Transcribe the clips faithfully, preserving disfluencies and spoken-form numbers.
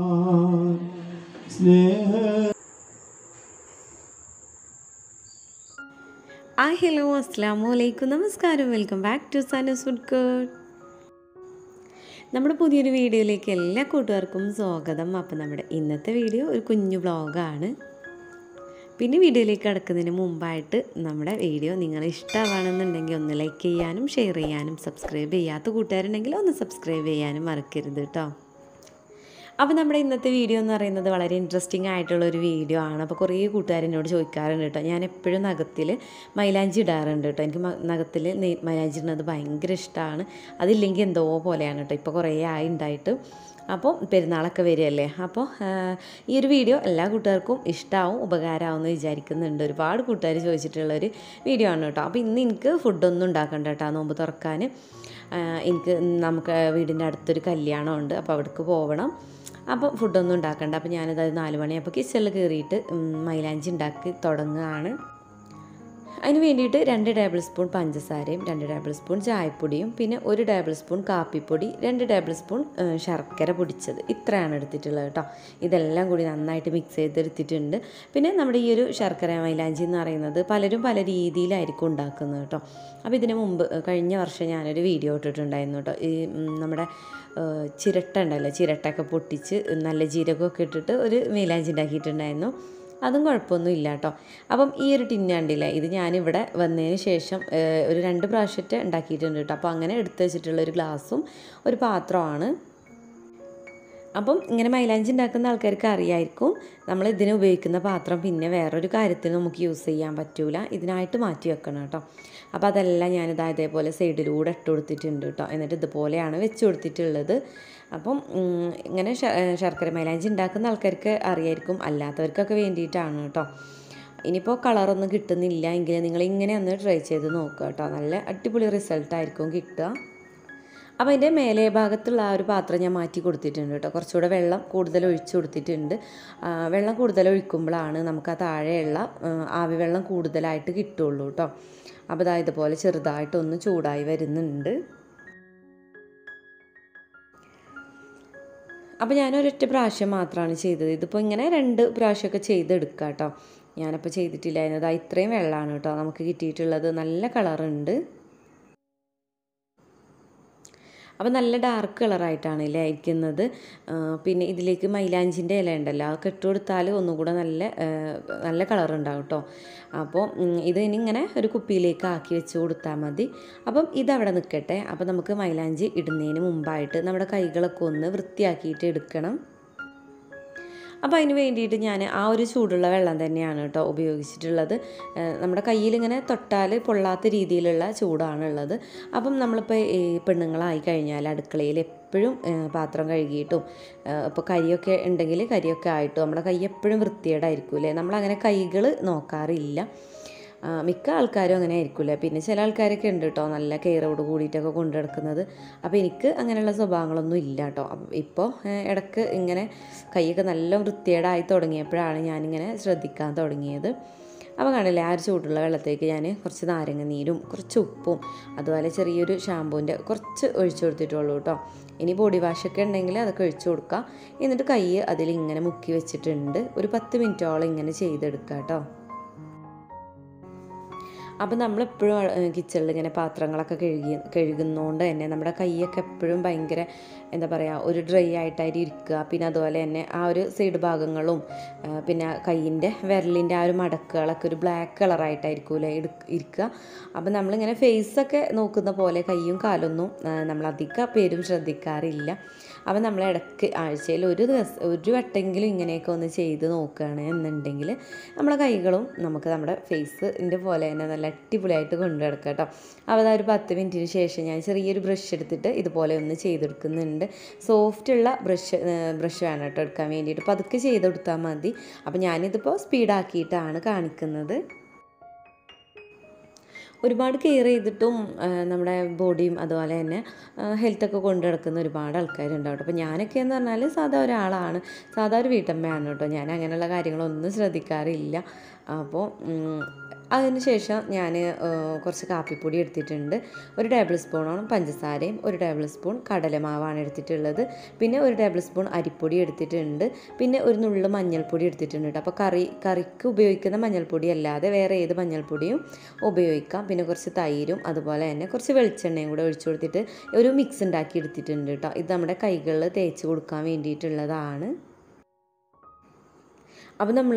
Ah, hello, assalamualaikum, namaskaram, welcome back to Sanu's Food Court. നമ്മുടെ പുതിയൊരു വീഡിയോയിലേക്ക് എല്ലാ കൂട്ടുകാർക്കും സ്വാഗതം. അപ്പോൾ നമ്മുടെ ഇന്നത്തെ വീഡിയോ ഒരു കുഞ്ഞു വ്ളോഗാണ്. പിന്നെ വീഡിയോയിലേക്ക് കടക്കുന്നതിന് മുമ്പായിട്ട് നമ്മുടെ വീഡിയോ നിങ്ങൾ ഇഷ്ടമാണെന്നുണ്ടെങ്കിൽ ഒന്ന് ലൈക്ക് ചെയ്യാനും ഷെയർ ചെയ്യാനും സബ്സ്ക്രൈബ് ചെയ്യാത്ത കൂട്ടുകാരുണ്ടെങ്കിൽ ഒന്ന് സബ്സ്ക്രൈബ് ചെയ്യാനും മറക്കരുത് കേട്ടോ. അപ്പോൾ നമ്മുടെ ഇന്നത്തെ വീഡിയോ എന്ന് പറയുന്നത് വളരെ ഇൻട്രസ്റ്റിംഗ് ആയിട്ടുള്ളൊരു വീഡിയോ ആണ്. അപ്പോൾ കുറേ കൂട്ടുകാരെന്നോട് ചോദിക്കാറുണ്ട് കേട്ടോ, ഞാൻ എപ്പോഴും നഖത്തിൽ മൈലാഞ്ചി ഇടാറുണ്ട് കേട്ടോ, എനിക്ക് നഖത്തിൽ മൈലാഞ്ചി ഇടുന്നത് ഭയങ്കര ഇഷ്ടമാണ്, അതില്ലെങ്കിൽ എന്തോ പോലെയാണ് കേട്ടോ ഇപ്പോൾ കുറേ ആയി ഉണ്ടായിട്ട്. അപ്പോൾ പെരുന്നാളൊക്കെ വരികയല്ലേ, അപ്പോൾ ഈ ഒരു വീഡിയോ എല്ലാ കൂട്ടുകാർക്കും ഇഷ്ടമാവും ഉപകാരമാവുമെന്ന് വിചാരിക്കുന്നുണ്ട്. ഒരുപാട് കൂട്ടുകാർ ചോദിച്ചിട്ടുള്ളൊരു വീഡിയോ ആണ് കേട്ടോ. അപ്പോൾ ഇന്ന് എനിക്ക് ഫുഡൊന്നും ഉണ്ടാക്കണ്ട കേട്ടോ, നോമ്പ് തുറക്കാൻ എനിക്ക് നമുക്ക് വീടിൻ്റെ അടുത്തൊരു കല്യാണമുണ്ട്, അപ്പോൾ അവിടേക്ക് പോകണം. അപ്പോൾ ഫുഡൊന്നും ഉണ്ടാക്കണ്ട. അപ്പോൾ ഞാനത് നാല് മണിയായപ്പോൾ കിച്ചണിൽ കയറിയിട്ട് മൈലാഞ്ചി ഉണ്ടാക്കി തുടങ്ങുകയാണ്. അതിന് വേണ്ടിയിട്ട് രണ്ട് ടേബിൾ സ്പൂൺ പഞ്ചസാരയും രണ്ട് ടേബിൾ സ്പൂൺ ചായപ്പൊടിയും പിന്നെ ഒരു ടേബിൾ സ്പൂൺ കാപ്പിപ്പൊടി രണ്ട് ടേബിൾ സ്പൂൺ ശർക്കര പൊടിച്ചത് ഇത്രയാണ് എടുത്തിട്ടുള്ളത് കേട്ടോ. ഇതെല്ലാം കൂടി നന്നായിട്ട് മിക്സ് ചെയ്തെടുത്തിട്ടുണ്ട്. പിന്നെ നമ്മുടെ ഈ ഒരു ശർക്കര മൈലാഞ്ചി എന്ന് പറയുന്നത് പലരും പല രീതിയിലായിരിക്കും ഉണ്ടാക്കുന്നത് കേട്ടോ. അപ്പോൾ ഇതിന് മുമ്പ് കഴിഞ്ഞ വർഷം ഞാനൊരു വീഡിയോ ഇട്ടിട്ടുണ്ടായിരുന്നു കേട്ടോ. ഈ നമ്മുടെ ചിരട്ട ഉണ്ടല്ലോ, ചിരട്ടയൊക്കെ പൊട്ടിച്ച് നല്ല ജീരകമൊക്കെ ഇട്ടിട്ട് ഒരു മൈലാഞ്ചി ഉണ്ടാക്കിയിട്ടുണ്ടായിരുന്നു. അതും കുഴപ്പമൊന്നും ഇല്ല കേട്ടോ. അപ്പം ഈ ഒരു ടിന്നാണ്ടില്ല, ഇത് ഞാനിവിടെ വന്നതിന് ശേഷം ഒരു രണ്ട് പ്രാവശ്യത്തെ ഉണ്ടാക്കിയിട്ടുണ്ട് കേട്ടോ. അപ്പോൾ അങ്ങനെ എടുത്തു വെച്ചിട്ടുള്ളൊരു ഗ്ലാസും ഒരു പാത്രമാണ്. അപ്പം ഇങ്ങനെ മൈലാഞ്ചി ഉണ്ടാക്കുന്ന ആൾക്കാർക്ക് അറിയായിരിക്കും നമ്മൾ ഇതിന് ഉപയോഗിക്കുന്ന പാത്രം പിന്നെ വേറൊരു കാര്യത്തിന് നമുക്ക് യൂസ് ചെയ്യാൻ പറ്റില്ല, ഇതിനായിട്ട് മാറ്റി വെക്കണം കേട്ടോ. അപ്പോൾ അതെല്ലാം ഞാനിത് അതേപോലെ സൈഡിലൂടെ ഇട്ട് കൊടുത്തിട്ടുണ്ട് കേട്ടോ. എന്നിട്ട് ഇതുപോലെയാണ് വെച്ച് കൊടുത്തിട്ടുള്ളത്. അപ്പം ഇങ്ങനെ ശർക്കര മൈലാഞ്ചി ഉണ്ടാക്കുന്ന ആൾക്കാർക്ക് അറിയായിരിക്കും, അല്ലാത്തവർക്കൊക്കെ വേണ്ടിയിട്ടാണ് കേട്ടോ. ഇനിയിപ്പോൾ കളറൊന്നും കിട്ടുന്നില്ല എങ്കിൽ നിങ്ങൾ ഇങ്ങനെ ഒന്ന് ട്രൈ ചെയ്ത് നോക്കുക കേട്ടോ, നല്ല അടിപൊളി റിസൾട്ടായിരിക്കും കിട്ടുക. അപ്പോൾ അതിൻ്റെ മേലെ ഭാഗത്തുള്ള ആ ഒരു പാത്രം ഞാൻ മാറ്റി കൊടുത്തിട്ടുണ്ട് കേട്ടോ. കുറച്ചുകൂടെ വെള്ളം കൂടുതൽ ഒഴിച്ചു കൊടുത്തിട്ടുണ്ട്. വെള്ളം കൂടുതൽ ഒഴിക്കുമ്പോഴാണ് നമുക്ക് ആ താഴെയുള്ള ആവി വെള്ളം കൂടുതലായിട്ട് കിട്ടുള്ളൂ കേട്ടോ. അപ്പോൾ ഇതാ ഇതുപോലെ ചെറുതായിട്ടൊന്ന് ചൂടായി വരുന്നുണ്ട്. അപ്പോൾ ഞാനൊരൊറ്റ പ്രാവശ്യം മാത്രമാണ് ചെയ്തത്, ഇതിപ്പോൾ ഇങ്ങനെ രണ്ട് പ്രാവശ്യമൊക്കെ ചെയ്തെടുക്കുക കേട്ടോ. ഞാനപ്പോൾ ചെയ്തിട്ടില്ലായിരുന്നു. അതാ ഇത്രയും വെള്ളമാണ് കേട്ടോ നമുക്ക് കിട്ടിയിട്ടുള്ളത്. നല്ല കളറുണ്ട്. അപ്പോൾ നല്ല ഡാർക്ക് കളറായിട്ടാണ് ഇല്ലേ ഇരിക്കുന്നത്. പിന്നെ ഇതിലേക്ക് മൈലാഞ്ചിൻ്റെ ഇല ഉണ്ടല്ലോ, അതൊക്കെ ഇട്ട് കൊടുത്താൽ ഒന്നും കൂടെ നല്ല നല്ല കളറുണ്ടാവും കേട്ടോ. അപ്പോൾ ഇത് ഇനിയിങ്ങനെ ഒരു കുപ്പിയിലേക്ക് ആക്കി വെച്ച് കൊടുത്താൽ മതി. അപ്പം ഇതവിടെ നിൽക്കട്ടെ. അപ്പോൾ നമുക്ക് മൈലാഞ്ചി ഇടുന്നതിന് മുമ്പായിട്ട് നമ്മുടെ കൈകളൊക്കെ ഒന്ന് വൃത്തിയാക്കിയിട്ട് എടുക്കണം. അപ്പോൾ അതിന് വേണ്ടിയിട്ട് ഞാൻ ആ ഒരു ചൂടുള്ള വെള്ളം തന്നെയാണ് കേട്ടോ ഉപയോഗിച്ചിട്ടുള്ളത്. നമ്മുടെ കയ്യിലിങ്ങനെ തൊട്ടാൽ പൊള്ളാത്ത രീതിയിലുള്ള ചൂടാണുള്ളത്. അപ്പം നമ്മളിപ്പോൾ ഈ പെണ്ണുങ്ങളായി കഴിഞ്ഞാൽ അടുക്കളയിൽ എപ്പോഴും പാത്രം കഴുകിയിട്ടും ഇപ്പോൾ കരിയൊക്കെ ഉണ്ടെങ്കിൽ കരിയൊക്കെ ആയിട്ടും നമ്മുടെ കൈ എപ്പോഴും വൃത്തികേടായിരിക്കും അല്ലേ. നമ്മളങ്ങനെ കൈകൾ നോക്കാറില്ല, മിക്ക ആൾക്കാരും അങ്ങനെ ആയിരിക്കില്ല. പിന്നെ ചില ആൾക്കാരൊക്കെ ഉണ്ട് കേട്ടോ നല്ല കെയറോട് കൂടിയിട്ടൊക്കെ കൊണ്ടു നടക്കുന്നത്. അപ്പോൾ എനിക്ക് അങ്ങനെയുള്ള സ്വഭാവങ്ങളൊന്നും ഇല്ല കേട്ടോ. അപ്പം ഇപ്പോൾ ഇടയ്ക്ക് ഇങ്ങനെ കൈയൊക്കെ നല്ല വൃത്തികേടായി തുടങ്ങിയപ്പോഴാണ് ഞാനിങ്ങനെ ശ്രദ്ധിക്കാൻ തുടങ്ങിയത്. അപ്പോൾ കാണില്ലേ, ആ ഒരു ചൂടുള്ള വെള്ളത്തേക്ക് ഞാൻ കുറച്ച് നാരങ്ങ നീരും കുറച്ച് ഉപ്പും അതുപോലെ ചെറിയൊരു ഷാമ്പൂവിൻ്റെ കുറച്ച് ഒഴിച്ചു കൊടുത്തിട്ടുള്ളൂ കേട്ടോ. ഇനി ബോഡി വാഷൊക്കെ ഉണ്ടെങ്കിൽ അതൊക്കെ ഒഴിച്ചു കൊടുക്കാം. എന്നിട്ട് കൈ അതിലിങ്ങനെ മുക്കി വെച്ചിട്ടുണ്ട്. ഒരു പത്ത് മിനിറ്റോളം ഇങ്ങനെ ചെയ്തെടുക്കുക കേട്ടോ. അപ്പോൾ നമ്മളെപ്പോഴും കിച്ചണിൽ ഇങ്ങനെ പാത്രങ്ങളൊക്കെ കഴുകി കഴുകുന്നതുകൊണ്ട് തന്നെ നമ്മുടെ കൈയ്യൊക്കെ എപ്പോഴും ഭയങ്കര എന്താ പറയുക ഒരു ഡ്രൈ ആയിട്ടായിരിക്കും ഇരിക്കുക. പിന്നെ അതുപോലെ തന്നെ ആ ഒരു സൈഡ് ഭാഗങ്ങളും പിന്നെ കൈയിൻ്റെ വിരലിൻ്റെ ആ ഒരു മടക്കുകളൊക്കെ ഒരു ബ്ലാക്ക് കളറായിട്ടായിരിക്കൂലേ ഇരിക്കുക. അപ്പോൾ നമ്മളിങ്ങനെ ഫേസൊക്കെ നോക്കുന്ന പോലെ കൈയും കാലൊന്നും നമ്മളധികം പേരും ശ്രദ്ധിക്കാറില്ല. അപ്പോൾ നമ്മൾ ഇടയ്ക്ക് ആഴ്ചയിൽ ഒരു ദിവസം ഒരു വട്ടമെങ്കിലും ഇങ്ങനെയൊക്കെ ഒന്ന് ചെയ്ത് നോക്കുകയാണ് എന്നുണ്ടെങ്കിൽ നമ്മുടെ കൈകളും നമുക്ക് നമ്മുടെ ഫേസിൻ്റെ പോലെ തന്നെ നല്ല അടിപൊളിയായിട്ട് കൊണ്ടു നടക്കുക കേട്ടോ. അപ്പോൾ അതൊരു പത്ത് മിനിറ്റിന് ശേഷം ഞാൻ ചെറിയൊരു ബ്രഷ് എടുത്തിട്ട് ഇതുപോലെ ഒന്ന് ചെയ്തെടുക്കുന്നുണ്ട്. സോഫ്റ്റുള്ള ബ്രഷ് ബ്രഷ് വേണം കേട്ടോ എടുക്കാൻ വേണ്ടിയിട്ട്. അപ്പോൾ അതൊക്കെ ചെയ്തെടുത്താൽ മതി. അപ്പോൾ ഞാനിതിപ്പോൾ സ്പീഡാക്കിയിട്ടാണ് കാണിക്കുന്നത്. ഒരുപാട് കെയർ ചെയ്തിട്ടും നമ്മുടെ ബോഡിയും അതുപോലെ തന്നെ ഹെൽത്തൊക്കെ കൊണ്ടു നടക്കുന്ന ഒരുപാട് ആൾക്കാരുണ്ട് കേട്ടോ. അപ്പോൾ ഞാനൊക്കെ എന്ന് പറഞ്ഞാൽ സാധാ ഒരാളാണ്, സാധാ ഒരു വീട്ടമ്മയാണ് കേട്ടോ. ഞാൻ അങ്ങനെയുള്ള കാര്യങ്ങളൊന്നും ശ്രദ്ധിക്കാറില്ല. അപ്പോൾ അതിനുശേഷം ഞാൻ കുറച്ച് കാപ്പിപ്പൊടി എടുത്തിട്ടുണ്ട്. ഒരു ടേബിൾ സ്പൂണോളം പഞ്ചസാരയും ഒരു ടേബിൾ സ്പൂൺ കടലമാവാണ് എടുത്തിട്ടുള്ളത്. പിന്നെ ഒരു ടേബിൾ സ്പൂൺ അരിപ്പൊടി എടുത്തിട്ടുണ്ട്. പിന്നെ ഒരു നുള്ളു മഞ്ഞൾപ്പൊടി എടുത്തിട്ടുണ്ട്. അപ്പോൾ കറി കറിക്ക് ഉപയോഗിക്കുന്ന മഞ്ഞൾപ്പൊടി അല്ലാതെ വേറെ ഏത് മഞ്ഞൾപ്പൊടിയും ഉപയോഗിക്കാം. പിന്നെ കുറച്ച് തൈരും അതുപോലെ തന്നെ കുറച്ച് വെളിച്ചെണ്ണയും കൂടെ ഒഴിച്ചു കൊടുത്തിട്ട് ഒരു മിക്സ് ഉണ്ടാക്കി എടുത്തിട്ടുണ്ട് കേട്ടോ. ഇത് നമ്മുടെ കൈകളിൽ തേച്ച് കൊടുക്കാൻ വേണ്ടിയിട്ടുള്ളതാണ്. അപ്പോൾ നമ്മൾ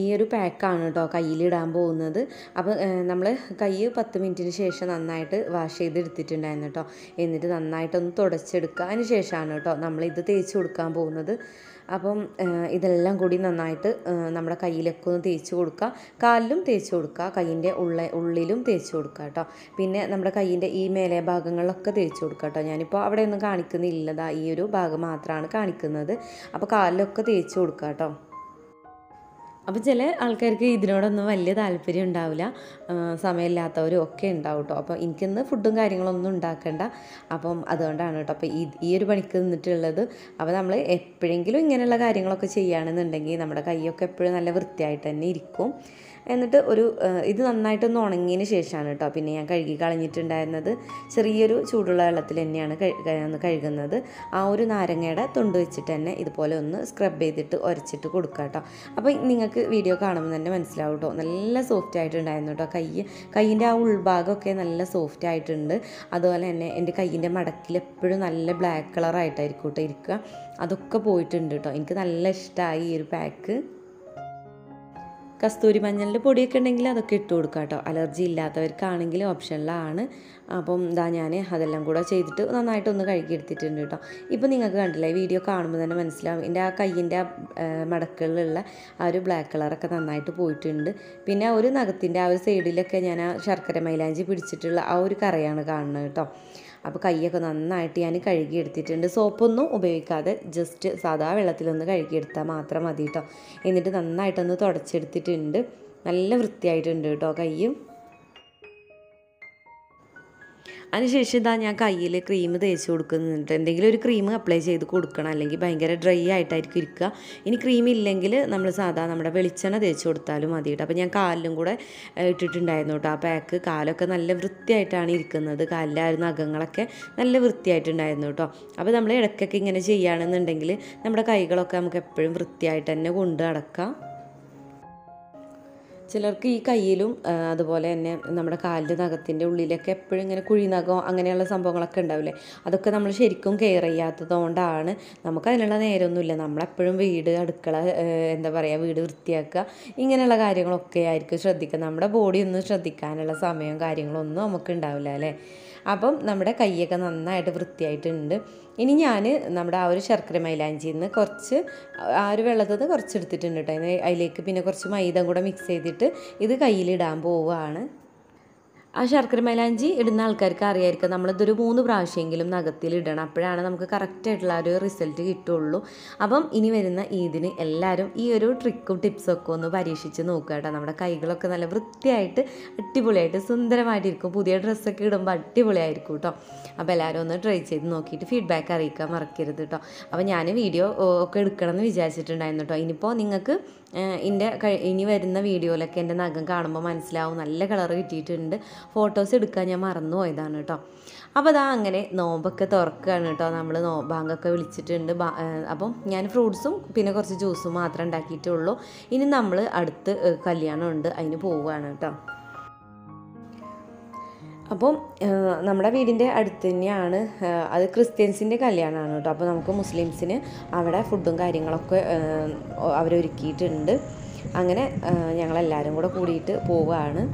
ഈ ഒരു പാക്കാണ് കേട്ടോ കയ്യിലിടാൻ പോകുന്നത്. അപ്പോൾ നമ്മൾ കൈ പത്ത് മിനിറ്റിന് ശേഷം നന്നായിട്ട് വാഷ് ചെയ്തെടുത്തിട്ടുണ്ടായിരുന്നു കേട്ടോ. എന്നിട്ട് നന്നായിട്ടൊന്ന് തുടച്ചെടുക്കുക. അതിന് ശേഷമാണ് കേട്ടോ നമ്മളിത് തേച്ച് കൊടുക്കാൻ പോകുന്നത്. അപ്പം ഇതെല്ലാം കൂടി നന്നായിട്ട് നമ്മുടെ കയ്യിലൊക്കെ ഒന്ന് തേച്ച് കൊടുക്കുക. കാലിലും തേച്ച് കൊടുക്കുക, കയ്യിൻ്റെ ഉള്ള ഉള്ളിലും തേച്ച് കൊടുക്കുക കേട്ടോ. പിന്നെ നമ്മുടെ കയ്യിൻ്റെ ഈ മേലെ ഭാഗങ്ങളിലൊക്കെ തേച്ച് കൊടുക്കുക കേട്ടോ. ഞാനിപ്പോൾ അവിടെ ഒന്നും കാണിക്കുന്നില്ലതാ, ഈ ഒരു ഭാഗം മാത്രമാണ് കാണിക്കുന്നത്. അപ്പോൾ കാലിലൊക്കെ തേച്ച് കൊടുക്കുക കേട്ടോ. അപ്പോൾ ചില ആൾക്കാർക്ക് ഇതിനോടൊന്നും വലിയ താല്പര്യം ഉണ്ടാവില്ല, സമയമില്ലാത്തവരും ഒക്കെ ഉണ്ടാവും കേട്ടോ. അപ്പോൾ എനിക്കിന്ന് ഫുഡും കാര്യങ്ങളൊന്നും ഉണ്ടാക്കണ്ട, അപ്പം അതുകൊണ്ടാണ് കേട്ടോ അപ്പോൾ ഈ ഈ ഒരു പണിക്ക് നിന്നിട്ടുള്ളത്. അപ്പോൾ നമ്മൾ എപ്പോഴെങ്കിലും ഇങ്ങനെയുള്ള കാര്യങ്ങളൊക്കെ ചെയ്യുകയാണെന്നുണ്ടെങ്കിൽ നമ്മുടെ കൈയൊക്കെ എപ്പോഴും നല്ല വൃത്തിയായിട്ട് തന്നെ ഇരിക്കും. എന്നിട്ട് ഒരു ഇത് നന്നായിട്ടൊന്ന് ഉണങ്ങിയതിന് ശേഷമാണ് കേട്ടോ പിന്നെ ഞാൻ കഴുകി കളഞ്ഞിട്ടുണ്ടായിരുന്നത്. ചെറിയൊരു ചൂടുള്ള വെള്ളത്തിൽ തന്നെയാണ് കഴുകുന്നത്. ആ ഒരു നാരങ്ങയുടെ തൊണ്ട് വെച്ചിട്ട് തന്നെ ഇതുപോലെ ഒന്ന് സ്ക്രബ് ചെയ്തിട്ട് ഉരച്ചിട്ട് കൊടുക്കുക കേട്ടോ. അപ്പോൾ നിങ്ങൾക്ക് വീഡിയോ കാണുമ്പോൾ തന്നെ മനസ്സിലാവും കേട്ടോ, നല്ല സോഫ്റ്റ് ആയിട്ടുണ്ടായിരുന്നു കേട്ടോ കൈ. കൈയിൻ്റെ ആ ഉൾഭാഗമൊക്കെ നല്ല സോഫ്റ്റ് ആയിട്ടുണ്ട്. അതുപോലെ തന്നെ എൻ്റെ കൈയിൻ്റെ മടക്കിൽ എപ്പോഴും നല്ല ബ്ലാക്ക് കളറായിട്ടായിരിക്കും കേട്ടോ ഇരിക്കുക. അതൊക്കെ പോയിട്ടുണ്ട് കേട്ടോ. എനിക്ക് നല്ല ഇഷ്ടമായി ഈ ഒരു പാക്ക്. കസ്തൂരി മഞ്ഞളിൻ്റെ പൊടിയൊക്കെ ഉണ്ടെങ്കിൽ അതൊക്കെ ഇട്ട് കൊടുക്കുക കേട്ടോ. അലർജി ഇല്ലാത്തവർക്കാണെങ്കിൽ ഓപ്ഷനിലാണ്. അപ്പം ഇതാ ഞാൻ അതെല്ലാം കൂടെ ചെയ്തിട്ട് നന്നായിട്ടൊന്ന് കഴുകിയെടുത്തിട്ടുണ്ട് കേട്ടോ. ഇപ്പോൾ നിങ്ങൾക്ക് കണ്ടില്ലേ, വീഡിയോ കാണുമ്പോൾ തന്നെ മനസ്സിലാവും എൻ്റെ ആ കയ്യിൻ്റെ ആ മടക്കുകളിലുള്ള ആ ഒരു ബ്ലാക്ക് കളറൊക്കെ നന്നായിട്ട് പോയിട്ടുണ്ട്. പിന്നെ ഒരു നഖത്തിൻ്റെ ആ ഒരു സൈഡിലൊക്കെ ഞാൻ ആ ശർക്കര മൈലാഞ്ചി പിടിച്ചിട്ടുള്ള ആ ഒരു കറയാണ് കാണുന്നത് കേട്ടോ. അപ്പോൾ കൈയൊക്കെ നന്നായിട്ട് ഞാൻ കഴുകിയെടുത്തിട്ടുണ്ട്. സോപ്പൊന്നും ഉപയോഗിക്കാതെ ജസ്റ്റ് സാധാ വെള്ളത്തിലൊന്ന് കഴുകിയെടുത്താൽ മാത്രം മതി കേട്ടോ. എന്നിട്ട് നന്നായിട്ടൊന്ന് തുടച്ചെടുത്തിട്ടുണ്ട്. നല്ല വൃത്തിയായിട്ടുണ്ട് കേട്ടോ കൈയും. അതിനുശേഷം ഇതാ ഞാൻ കയ്യിൽ ക്രീം തേച്ച് കൊടുക്കുന്നുണ്ട്. എന്തെങ്കിലും ഒരു ക്രീം അപ്ലൈ ചെയ്ത് കൊടുക്കണം, അല്ലെങ്കിൽ ഭയങ്കര ഡ്രൈ ആയിട്ടായിരിക്കും ഇരിക്കുക. ഇനി ക്രീം ഇല്ലെങ്കിൽ നമ്മൾ സാധാ നമ്മുടെ വെളിച്ചെണ്ണ തേച്ച് കൊടുത്താലും മതി കേട്ടോ. അപ്പോൾ ഞാൻ കാലിലും കൂടെ ഇട്ടിട്ടുണ്ടായിരുന്നു കേട്ടോ ആ പാക്ക്. കാലൊക്കെ നല്ല വൃത്തിയായിട്ടാണ് ഇരിക്കുന്നത്. കാലിലെ ആ നഖങ്ങളൊക്കെ നല്ല വൃത്തിയായിട്ടുണ്ടായിരുന്നു കേട്ടോ. അപ്പോൾ നമ്മൾ ഇടയ്ക്കൊക്കെ ഇങ്ങനെ ചെയ്യുകയാണെന്നുണ്ടെങ്കിൽ നമ്മുടെ കൈകളൊക്കെ നമുക്ക് എപ്പോഴും വൃത്തിയായിട്ട് തന്നെ കൊണ്ട് നടക്കാം. ചിലർക്ക് ഈ കയ്യിലും അതുപോലെ തന്നെ നമ്മുടെ കാലിൻ്റെ നഖത്തിൻ്റെ ഉള്ളിലൊക്കെ എപ്പോഴും ഇങ്ങനെ കുഴിനഖം അങ്ങനെയുള്ള സംഭവങ്ങളൊക്കെ ഉണ്ടാവില്ലേ, അതൊക്കെ നമ്മൾ ശരിക്കും കെയർ ചെയ്യാത്തതുകൊണ്ടാണ്. നമുക്ക് അതിനുള്ള നേരമൊന്നുമില്ല. നമ്മളെപ്പോഴും വീട്, അടുക്കള, എന്താ പറയുക, വീട് വൃത്തിയാക്കുക, ഇങ്ങനെയുള്ള കാര്യങ്ങളൊക്കെ ആയിരിക്കും ശ്രദ്ധിക്കുക. നമ്മുടെ ബോഡി ഒന്നും ശ്രദ്ധിക്കാനുള്ള സമയവും കാര്യങ്ങളൊന്നും നമുക്ക് ഉണ്ടാവില്ല അല്ലേ. അപ്പം നമ്മുടെ കൈയൊക്കെ നന്നായിട്ട് വൃത്തിയായിട്ടുണ്ട്. ഇനി ഞാൻ നമ്മുടെ ആ ഒരു ശർക്കര മൈലാഞ്ചിയിൽ നിന്ന് കുറച്ച് ആ ഒരു വെള്ളത്തിൽ നിന്ന് കുറച്ചെടുത്തിട്ടുണ്ട് കേട്ടോ. അതിലേക്ക് പിന്നെ കുറച്ച് മൈദ കൂടെ മിക്സ് ചെയ്തിട്ട് ഇത് കയ്യിലിടാൻ പോവുകയാണ്. ആ ശർക്കര മൈലാഞ്ചി ഇടുന്ന ആൾക്കാർക്ക് അറിയായിരിക്കും നമ്മളിതൊരു മൂന്ന് പ്രാവശ്യമെങ്കിലും നഖത്തിലിടണം, അപ്പോഴാണ് നമുക്ക് കറക്റ്റായിട്ടുള്ള ഒരു റിസൾട്ട് കിട്ടുള്ളൂ. അപ്പം ഇനി വരുന്ന ഇതിന് എല്ലാവരും ഈ ഒരു ട്രിക്കും ടിപ്സൊക്കെ ഒന്ന് പരീക്ഷിച്ച് നോക്കുക കേട്ടോ. നമ്മുടെ കൈകളൊക്കെ നല്ല വൃത്തിയായിട്ട് അടിപൊളിയായിട്ട് സുന്ദരമായിട്ടിരിക്കും. പുതിയ ഡ്രസ്സൊക്കെ ഇടുമ്പോൾ അടിപൊളിയായിരിക്കും കേട്ടോ. അപ്പോൾ എല്ലാവരും ഒന്ന് ട്രൈ ചെയ്ത് നോക്കിയിട്ട് ഫീഡ്ബാക്ക് അറിയിക്കാൻ മറക്കരുത് കേട്ടോ. അപ്പോൾ ഞാൻ വീഡിയോ ഒക്കെ എടുക്കണമെന്ന് വിചാരിച്ചിട്ടുണ്ടായിരുന്നു കേട്ടോ. ഇനിയിപ്പോൾ നിങ്ങൾക്ക് എൻ്റെ ഇനി വരുന്ന വീഡിയോയിലൊക്കെ എൻ്റെ നഖം കാണുമ്പോൾ മനസ്സിലാവും നല്ല കളർ കിട്ടിയിട്ടുണ്ട്. ഫോട്ടോസ് എടുക്കാൻ ഞാൻ മറന്നു പോയതാണ് കേട്ടോ. അപ്പോൾ അതാ അങ്ങനെ നോമ്പൊക്കെ തുറക്കുകയാണ് കേട്ടോ. നമ്മൾ നോ ബാങ്കൊക്കെ വിളിച്ചിട്ടുണ്ട്. അപ്പം ഞാൻ ഫ്രൂട്ട്സും പിന്നെ കുറച്ച് ജ്യൂസും മാത്രമേ ഉണ്ടാക്കിയിട്ടുള്ളൂ. ഇനി നമ്മൾ അടുത്ത് കല്യാണമുണ്ട്, അതിന് പോവുകയാണ് കേട്ടോ. അപ്പം നമ്മുടെ വീടിൻ്റെ അടുത്ത് തന്നെയാണ്. അത് ക്രിസ്ത്യൻസിൻ്റെ കല്യാണമാണ് കേട്ടോ. അപ്പോൾ നമുക്ക് മുസ്ലിംസിന് അവിടെ ഫുഡും കാര്യങ്ങളൊക്കെ അവരൊരുക്കിയിട്ടുണ്ട്. അങ്ങനെ ഞങ്ങളെല്ലാവരും കൂടെ കൂടിയിട്ട് പോവുകയാണ്.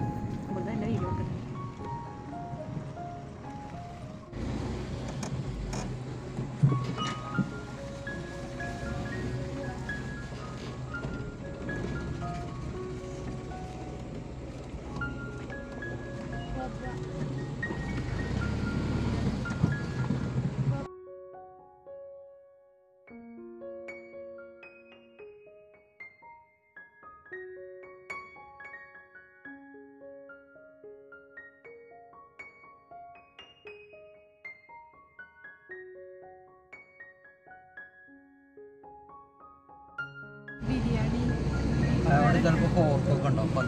അങ്ങനെ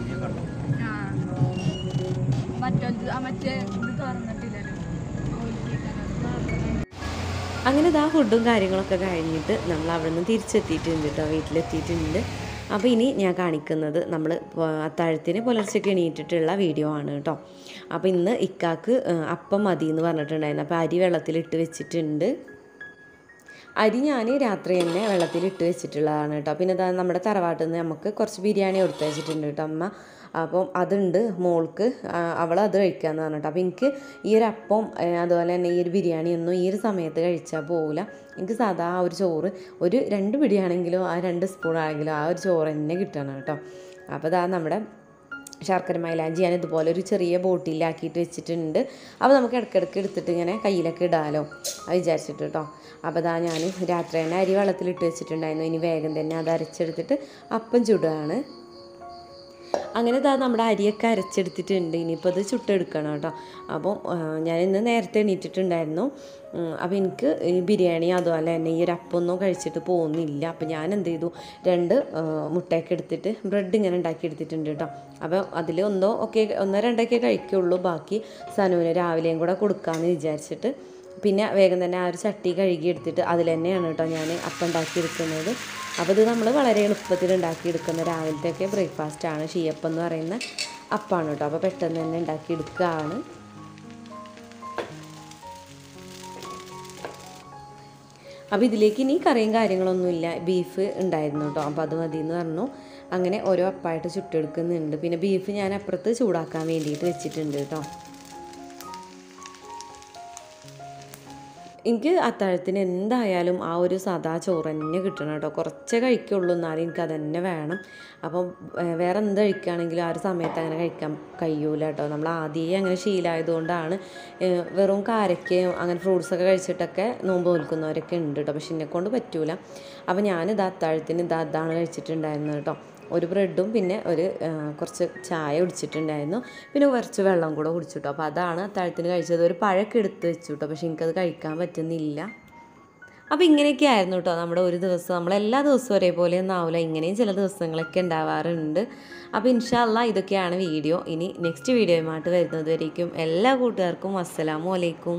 ദാ ഫുഡും കാര്യങ്ങളൊക്കെ കഴിഞ്ഞിട്ട് നമ്മൾ അവിടെ നിന്ന് തിരിച്ചെത്തിയിട്ടുണ്ട് കേട്ടോ, വീട്ടിലെത്തിയിട്ടുണ്ട്. അപ്പോൾ ഇനി ഞാൻ കാണിക്കുന്നത് നമ്മൾ അത്താഴത്തിന് പുലർച്ചയ്ക്ക് എണീറ്റിട്ടുള്ള വീഡിയോ ആണ് കേട്ടോ. അപ്പോൾ ഇന്ന് ഇക്കാക്ക് അപ്പം മതി എന്ന് പറഞ്ഞിട്ടുണ്ടായിരുന്നു. അപ്പോൾ അരി വെള്ളത്തിലിട്ട് വെച്ചിട്ടുണ്ട്. അരി ഞാൻ രാത്രി തന്നെ വെള്ളത്തിലിട്ട് വെച്ചിട്ടുള്ളതാണ് കേട്ടോ. പിന്നെ ഇതാ നമ്മുടെ തറവാട്ടിൽ നിന്ന് നമുക്ക് കുറച്ച് ബിരിയാണി കൊടുത്ത് വെച്ചിട്ടുണ്ട് കേട്ടോ അമ്മ. അപ്പം അതുണ്ട് മോൾക്ക്, അവൾ അത് കഴിക്കാമെന്ന് പറഞ്ഞിട്ട്. അപ്പോൾ എനിക്ക് ഈ ഒരു അപ്പം അതുപോലെ തന്നെ ഈ ഒരു ബിരിയാണിയൊന്നും ഈ ഒരു സമയത്ത് കഴിച്ചാൽ പോകില്ല. എനിക്ക് സാധാ ആ ഒരു ചോറ് ഒരു രണ്ട് പിടിയാണെങ്കിലും ആ രണ്ട് സ്പൂണാണെങ്കിലും ആ ഒരു ചോറ് തന്നെ കിട്ടണം കേട്ടോ. അപ്പോൾ ഇതാ നമ്മുടെ ശർക്കര മൈലാഞ്ചി ഞാൻ ഇതുപോലെ ഒരു ചെറിയ ബോട്ടിലാക്കിയിട്ട് വെച്ചിട്ടുണ്ട്. അപ്പോൾ നമുക്ക് ഇടയ്ക്കിടയ്ക്ക് എടുത്തിട്ട് ഇങ്ങനെ കയ്യിലൊക്കെ ഇടാമല്ലോ അത് വിചാരിച്ചിട്ട് കേട്ടോ. അപ്പോൾ അതാ ഞാൻ രാത്രി തന്നെ അരി വെള്ളത്തിലിട്ട് വെച്ചിട്ടുണ്ടായിരുന്നു. ഇനി വേഗം തന്നെ അത് അരച്ചെടുത്തിട്ട് അപ്പം ചുടുകയാണ്. അങ്ങനെ ഇതാ നമ്മുടെ അരിയൊക്കെ അരച്ചെടുത്തിട്ടുണ്ട്. ഇനിയിപ്പോൾ അത് ചുട്ടെടുക്കണം കേട്ടോ. അപ്പോൾ ഞാൻ ഇന്ന് നേരത്തെ എണീറ്റിട്ടുണ്ടായിരുന്നു. അപ്പോൾ എനിക്ക് ഈ ബിരിയാണി അതുപോലെ തന്നെ ഈ ഒരു അപ്പൊന്നും കഴിച്ചിട്ട് പോകുന്നില്ല. അപ്പോൾ ഞാൻ എന്ത് ചെയ്തു, രണ്ട് മുട്ടയൊക്കെ എടുത്തിട്ട് ബ്രെഡ് ഇങ്ങനെ ഉണ്ടാക്കി എടുത്തിട്ടുണ്ട് കേട്ടോ. അപ്പോൾ അതിൽ ഒന്നോ ഒക്കെ ഒന്നോ രണ്ടൊക്കെ കഴിക്കുള്ളൂ, ബാക്കി സനുവിന് രാവിലെയും കൂടെ കൊടുക്കാമെന്ന് വിചാരിച്ചിട്ട്. പിന്നെ വേഗം തന്നെ ആ ഒരു ചട്ടി കഴുകിയെടുത്തിട്ട് അതിൽ തന്നെയാണ് കേട്ടോ ഞാൻ അപ്പം ഉണ്ടാക്കിയെടുക്കുന്നത്. അപ്പോൾ ഇത് നമ്മൾ വളരെ എളുപ്പത്തിൽ ഉണ്ടാക്കിയെടുക്കുന്ന രാവിലത്തെയൊക്കെ ബ്രേക്ക്ഫാസ്റ്റാണ് ഷീയപ്പം എന്ന് പറയുന്ന അപ്പമാണ് കേട്ടോ. അപ്പോൾ പെട്ടെന്ന് തന്നെ ഉണ്ടാക്കിയെടുക്കുകയാണ്. അപ്പോൾ ഇതിലേക്ക് ഇനി കറിയും കാര്യങ്ങളൊന്നുമില്ല, ബീഫ് ഉണ്ടായിരുന്നു കേട്ടോ. അപ്പോൾ അത് മതി എന്ന് പറഞ്ഞു. അങ്ങനെ ഓരോ അപ്പമായിട്ട് ചുട്ടെടുക്കുന്നുണ്ട്. പിന്നെ ബീഫ് ഞാൻ അപ്പുറത്ത് ചൂടാക്കാൻ വേണ്ടിയിട്ട് വെച്ചിട്ടുണ്ട് കേട്ടോ. എനിക്ക് അത്താഴത്തിന് എന്തായാലും ആ ഒരു സാധാ ചോറ് തന്നെ കിട്ടണം കേട്ടോ. കുറച്ചേ കഴിക്കുള്ളൂ, എന്നാലും എനിക്കത് തന്നെ വേണം. അപ്പം വേറെ എന്ത് കഴിക്കുകയാണെങ്കിലും ആ ഒരു സമയത്ത് അങ്ങനെ കഴിക്കാൻ കഴിയൂല കേട്ടോ. നമ്മൾ ആദ്യമേ അങ്ങനെ ശീലമായതുകൊണ്ടാണ്. വെറും കാരക്കയും അങ്ങനെ ഫ്രൂട്ട്സൊക്കെ കഴിച്ചിട്ടൊക്കെ നോമ്പ് നിൽക്കുന്നവരൊക്കെ ഉണ്ട് കേട്ടോ, പക്ഷെ എന്നെക്കൊണ്ട് പറ്റൂല. അപ്പം ഞാനിത് അത്താഴത്തിന് ഇത് അതാണ് കഴിച്ചിട്ടുണ്ടായിരുന്നത് കേട്ടോ. ഒരു ബ്രെഡും പിന്നെ ഒരു കുറച്ച് ചായ കുടിച്ചിട്ടുണ്ടായിരുന്നു. പിന്നെ കുറച്ച് വെള്ളം കൂടെ കുടിച്ചിട്ടോ. അപ്പോൾ അതാണ് അത്താഴത്തിന് കഴിച്ചത്. ഒരു പഴമൊക്കെ എടുത്ത് വെച്ചു കേട്ടോ, പക്ഷെ എനിക്കത് കഴിക്കാൻ പറ്റുന്നില്ല. അപ്പോൾ ഇങ്ങനെയൊക്കെ ആയിരുന്നു കേട്ടോ നമ്മുടെ ഒരു ദിവസം. നമ്മളെല്ലാ ദിവസവും ഒരേപോലെ ഒന്നും ആവില്ല, ഇങ്ങനെയും ചില ദിവസങ്ങളൊക്കെ ഉണ്ടാവാറുണ്ട്. അപ്പോൾ ഇൻഷാ അല്ലാഹ് ഇതൊക്കെയാണ് വീഡിയോ. ഇനി നെക്സ്റ്റ് വീഡിയോയുമായിട്ട് വരുന്നത് വരേക്കും എല്ലാ കൂട്ടുകാർക്കും അസ്സലാമു അലൈക്കും.